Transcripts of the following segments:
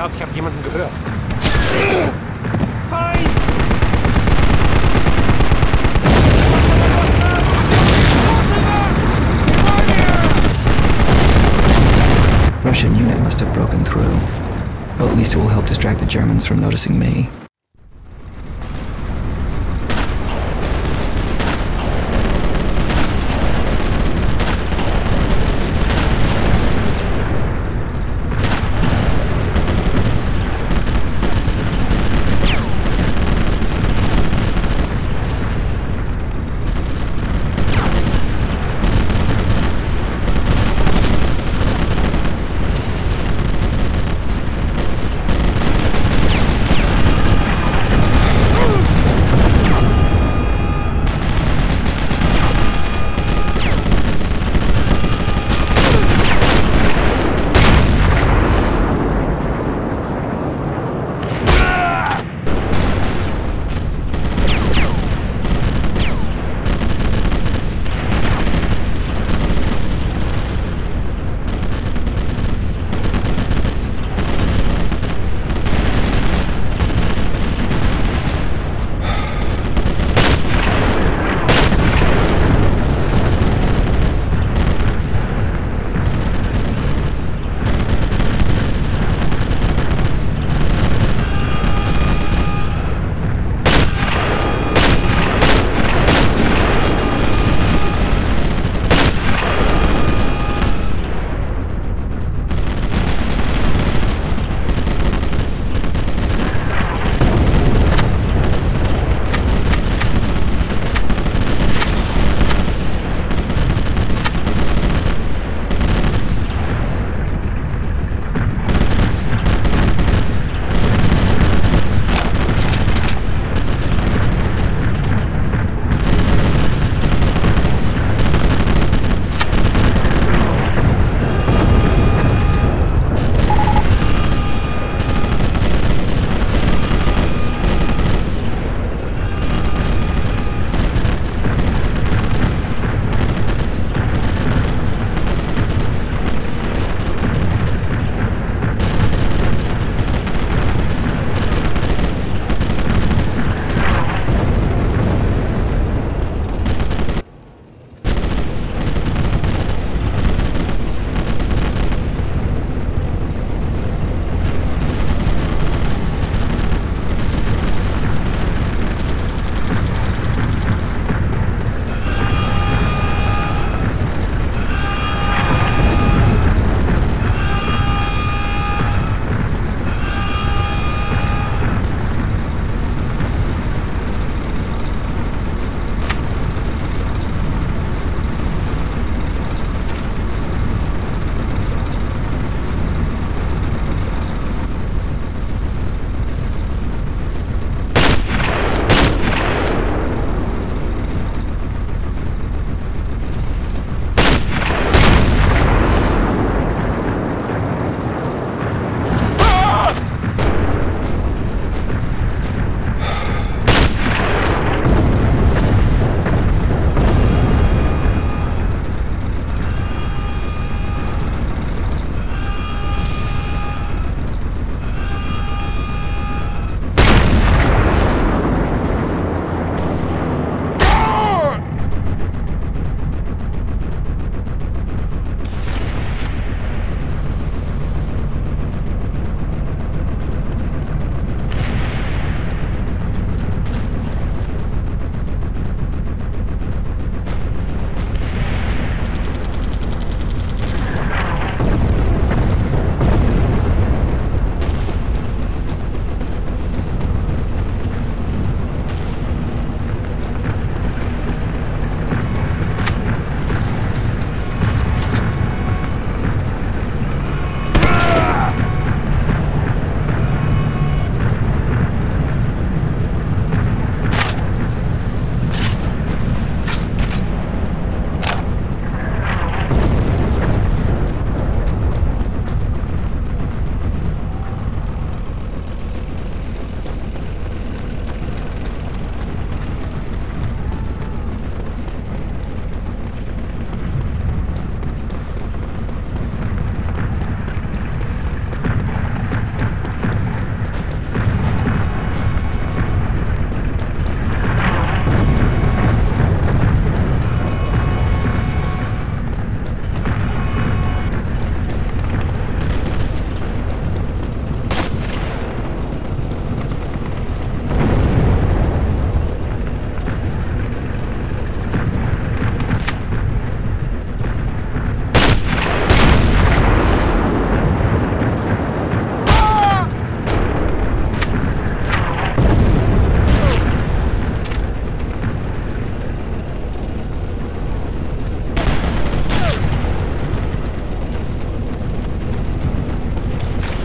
glaube, ich habe jemanden gehört. Feind! Russian unit must have broken through. Well, at least it will help distract the Germans from noticing me.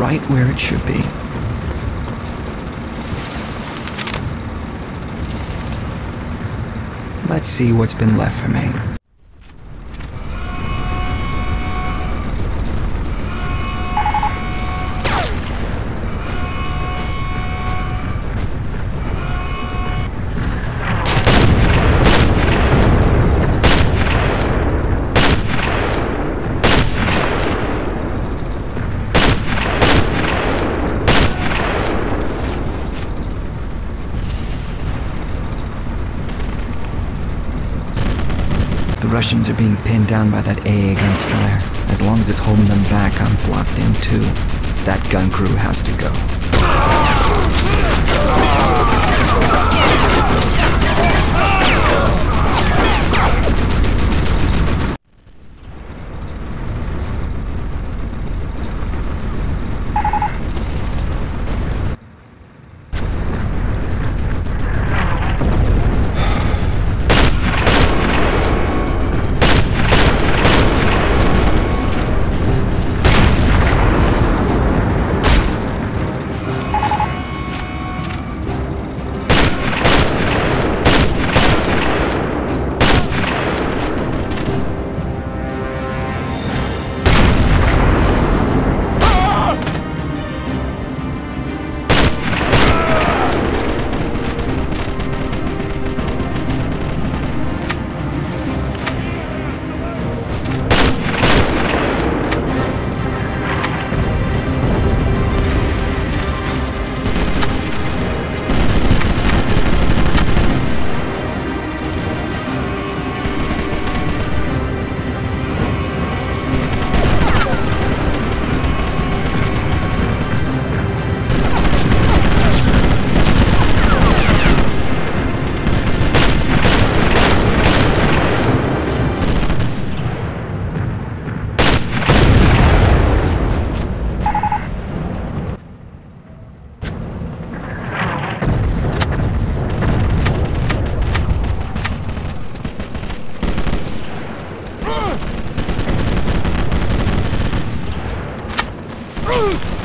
right where it should be. Let's see what's been left for me. Russians are being pinned down by that AA guns fire. As long as it's holding them back, I'm blocked in too. That gun crew has to go. Ooh!